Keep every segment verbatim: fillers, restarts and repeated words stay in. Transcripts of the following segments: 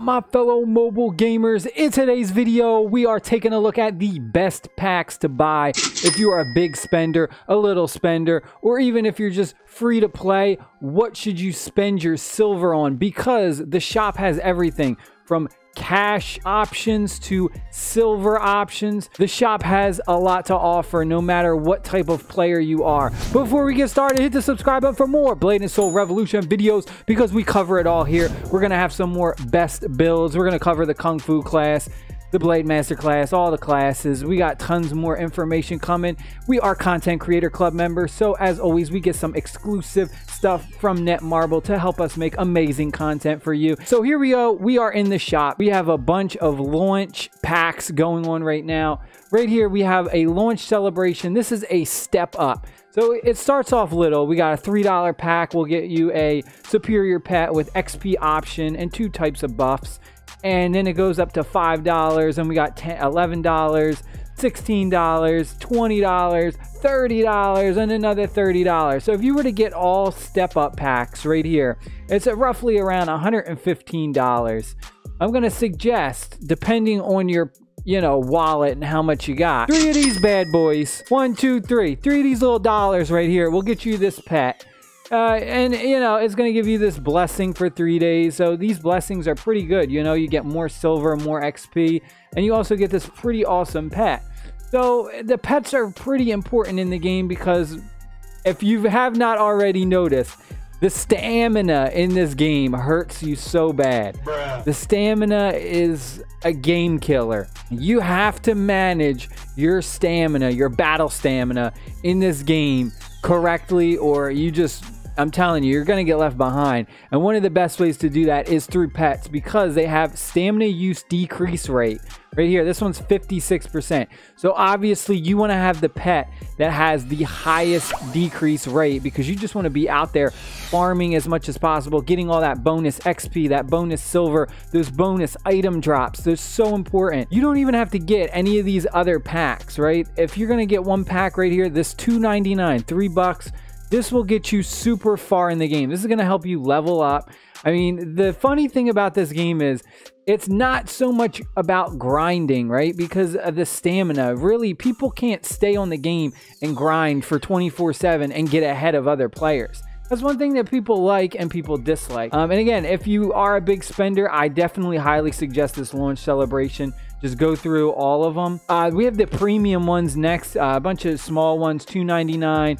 up, my fellow mobile gamers? In today's video, we are taking a look at the best packs to buy if you are a big spender, a little spender, or even if you're just free to play. What should you spend your silver on? Because the shop has everything from cash options to silver options. The shop has a lot to offer no matter what type of player you are. Before we get started, hit the subscribe button for more Blade and Soul Revolution videos because we cover it all here. We're gonna have some more best builds. We're gonna cover the Kung Fu class, the Blade Master class, all the classes. We got tons more information coming. We are Content Creator Club members, so as always, we get some exclusive stuff from Netmarble to help us make amazing content for you. So here we go, we are in the shop. We have a bunch of launch packs going on right now. Right here, we have a launch celebration. This is a step up. So it starts off little. We got a three dollar pack. We'll get you a superior pet with X P option and two types of buffs. And then it goes up to five dollars, and we got ten, eleven dollars, sixteen dollars, twenty dollars, thirty dollars, and another thirty dollars. So if you were to get all step-up packs right here, it's at roughly around one hundred fifteen dollars. I'm going to suggest, depending on your, you know, wallet and how much you got, three of these bad boys, one, two, three, three of these little dollars right here will get you this pet. Uh, and, you know, it's going to give you this blessing for three days. So these blessings are pretty good. You know, you get more silver, more X P, and you also get this pretty awesome pet. So the pets are pretty important in the game because if you have not already noticed, the stamina in this game hurts you so bad. Bruh. The stamina is a game killer. You have to manage your stamina, your battle stamina in this game correctly, or you just, I'm telling you, you're going to get left behind. And one of the best ways to do that is through pets because they have stamina use decrease rate. Right here, this one's fifty-six percent. So obviously you want to have the pet that has the highest decrease rate because you just want to be out there farming as much as possible, getting all that bonus X P, that bonus silver, those bonus item drops. They're so important. You don't even have to get any of these other packs, right? If you're going to get one pack right here, this two ninety-nine, three bucks. This will get you super far in the game. This is going to help you level up. I mean, the funny thing about this game is it's not so much about grinding, right? Because of the stamina. Really, people can't stay on the game and grind for twenty-four seven and get ahead of other players. That's one thing that people like and people dislike. Um, and again, if you are a big spender, I definitely highly suggest this launch celebration. Just go through all of them. Uh, we have the premium ones next. Uh, a bunch of small ones, two ninety-nine,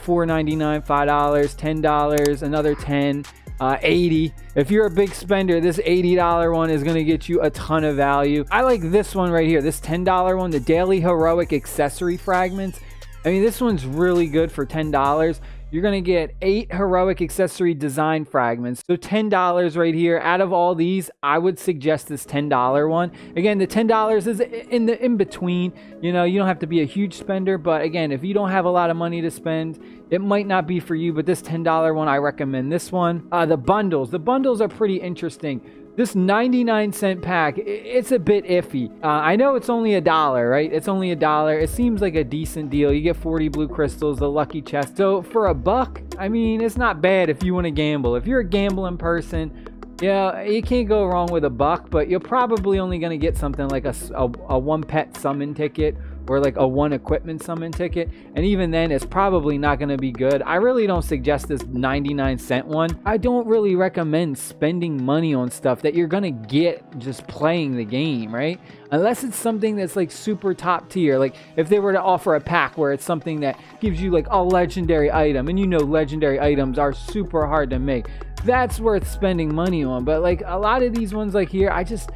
four ninety-nine, five dollars, ten dollars, another ten dollars, uh, eighty dollars. If you're a big spender, this eighty dollar one is going to get you a ton of value. I like this one right here, this ten dollar one, the Daily Heroic Accessory Fragments. I mean, this one's really good for ten dollars. You're going to get eight heroic accessory design fragments. So ten dollars right here. Out of all these, I would suggest this ten dollar one. Again, the ten dollars is in the in-between. You know, you don't have to be a huge spender. But again, if you don't have a lot of money to spend, it might not be for you. But this ten dollar one, I recommend this one. Uh, the bundles. The bundles are pretty interesting. This ninety-nine cent pack, it's a bit iffy. Uh, I know it's only a dollar, right? It's only a dollar. It seems like a decent deal. You get forty blue crystals, the lucky chest. So for a buck, I mean, it's not bad if you want to gamble. If you're a gambling person, yeah, you can't go wrong with a buck, but you're probably only going to get something like a, a, a one pet summon ticket or like a one equipment summon ticket. And even then, it's probably not going to be good. I really don't suggest this ninety-nine cent one. I don't really recommend spending money on stuff that you're going to get just playing the game, right? Unless it's something that's like super top tier. Like if they were to offer a pack where it's something that gives you like a legendary item, and you know legendary items are super hard to make, that's worth spending money on. But like a lot of these ones like here, I just...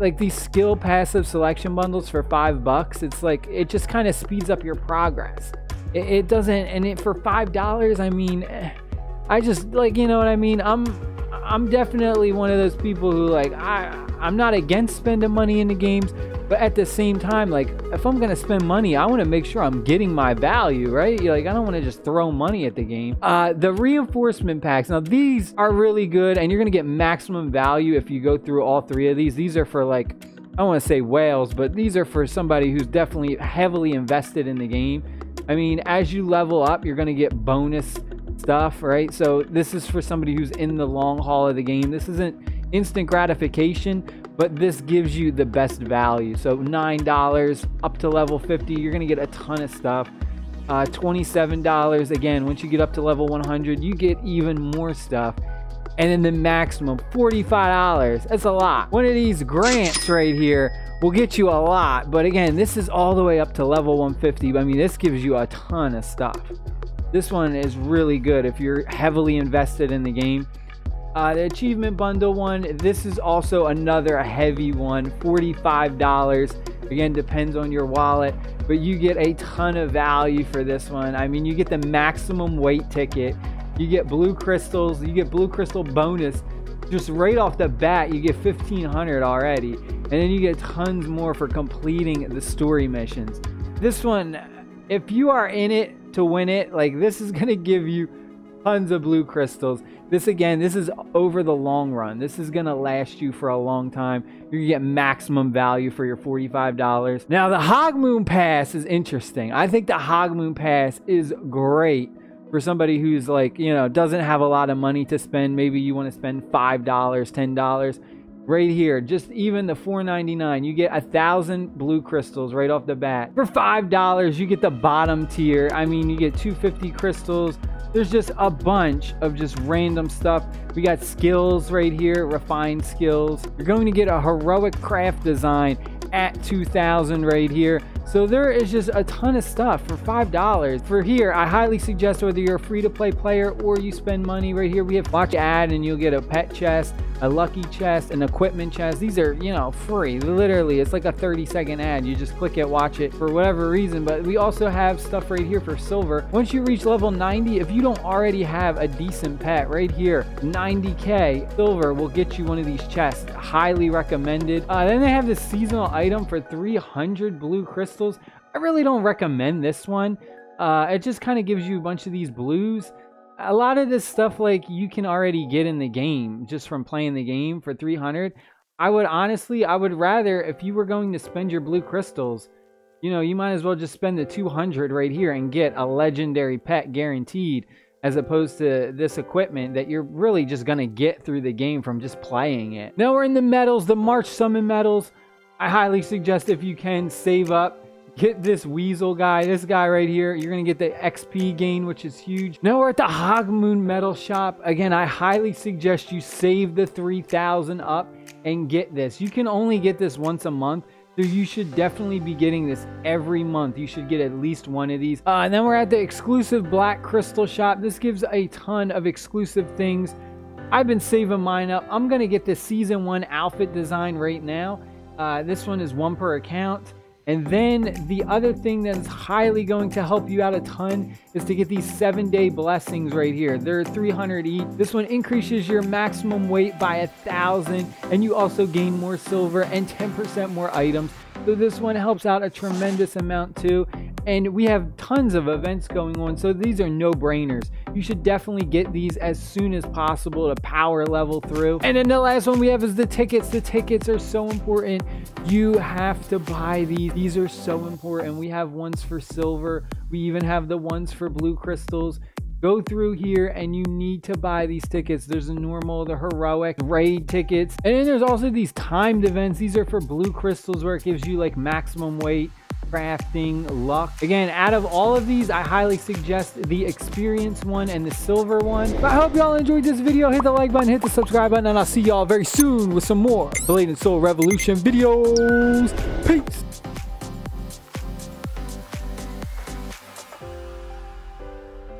like these skill passive selection bundles for five bucks, it's like, it just kind of speeds up your progress. It, it doesn't, and it for five dollars, I mean, I just like, you know what I mean? I'm, I'm definitely one of those people who like, I, I'm not against spending money in the games, but at the same time, like if I'm gonna spend money, I want to make sure I'm getting my value, right? You're like, I don't want to just throw money at the game. Uh, the reinforcement packs. Now these are really good, and you're gonna get maximum value if you go through all three of these. These are for like, I don't want to say whales, but these are for somebody who's definitely heavily invested in the game. I mean, as you level up, you're gonna get bonus stuff, right? So this is for somebody who's in the long haul of the game. This isn't instant gratification, but this gives you the best value. So nine dollars up to level fifty, you're gonna get a ton of stuff. Uh, twenty-seven dollars, again, once you get up to level one hundred, you get even more stuff. And then the maximum, forty-five dollars, that's a lot. One of these grants right here will get you a lot, but again, this is all the way up to level one fifty. I mean, this gives you a ton of stuff. This one is really good if you're heavily invested in the game. Uh, the achievement bundle one, this is also another heavy one, forty-five dollars. Again, depends on your wallet, but you get a ton of value for this one. I mean, you get the maximum weight ticket, you get blue crystals, you get blue crystal bonus. Just right off the bat, you get fifteen hundred already. And then you get tons more for completing the story missions. This one, if you are in it to win it, like this is gonna give you tons of blue crystals. This again, this is over the long run. This is gonna last you for a long time. You get maximum value for your forty-five dollars. Now the Hogmoon Pass is interesting. I think the Hogmoon Pass is great for somebody who's like, you know, doesn't have a lot of money to spend. Maybe you want to spend five dollars, ten dollars. Right here, just even the four ninety-nine, you get a thousand blue crystals right off the bat. For five dollars, you get the bottom tier. I mean, you get two hundred fifty crystals. There's just a bunch of just random stuff. We got skills right here, refined skills. You're going to get a heroic craft design at two thousand right here. So there is just a ton of stuff for five dollars. For here, I highly suggest whether you're a free-to-play player or you spend money right here. We have watch ad and you'll get a pet chest, a lucky chest, an equipment chest. These are, you know, free. Literally, it's like a thirty second ad. You just click it, watch it for whatever reason. But we also have stuff right here for silver. Once you reach level ninety, if you don't already have a decent pet right here, ninety K silver will get you one of these chests. Highly recommended. Uh, then they have this seasonal item for three hundred blue crystals. I really don't recommend this one. Uh, it just kind of gives you a bunch of these blues. A lot of this stuff, like, you can already get in the game just from playing the game for three hundred. I would honestly, I would rather, if you were going to spend your blue crystals, you know, you might as well just spend the two hundred right here and get a legendary pet guaranteed, as opposed to this equipment that you're really just going to get through the game from just playing it. Now we're in the medals, the March Summon medals. I highly suggest if you can save up, get this weasel guy, this guy right here. You're gonna get the X P gain, which is huge. Now we're at the Hogmoon Metal Shop. Again, I highly suggest you save the three thousand up and get this. You can only get this once a month, so you should definitely be getting this every month. You should get at least one of these. Uh, and then we're at the exclusive Black Crystal Shop. This gives a ton of exclusive things. I've been saving mine up. I'm gonna get the season one outfit design right now. Uh, this one is one per account. And then the other thing that is highly going to help you out a ton is to get these seven day blessings right here. They're three hundred each. This one increases your maximum weight by a thousand, and you also gain more silver and ten percent more items. So this one helps out a tremendous amount too. And we have tons of events going on, so these are no-brainers. You should definitely get these as soon as possible to power level through. And then the last one we have is the tickets. The tickets are so important. You have to buy these. These are so important. We have ones for silver. We even have the ones for blue crystals. Go through here and you need to buy these tickets. There's the normal, the heroic, raid tickets. And then there's also these timed events. These are for blue crystals where it gives you like maximum weight, crafting, luck. Again, out of all of these, I highly suggest the experience one and the silver one. But I hope y'all enjoyed this video. Hit the like button, hit the subscribe button, and I'll see y'all very soon with some more Blade and Soul Revolution videos. Peace.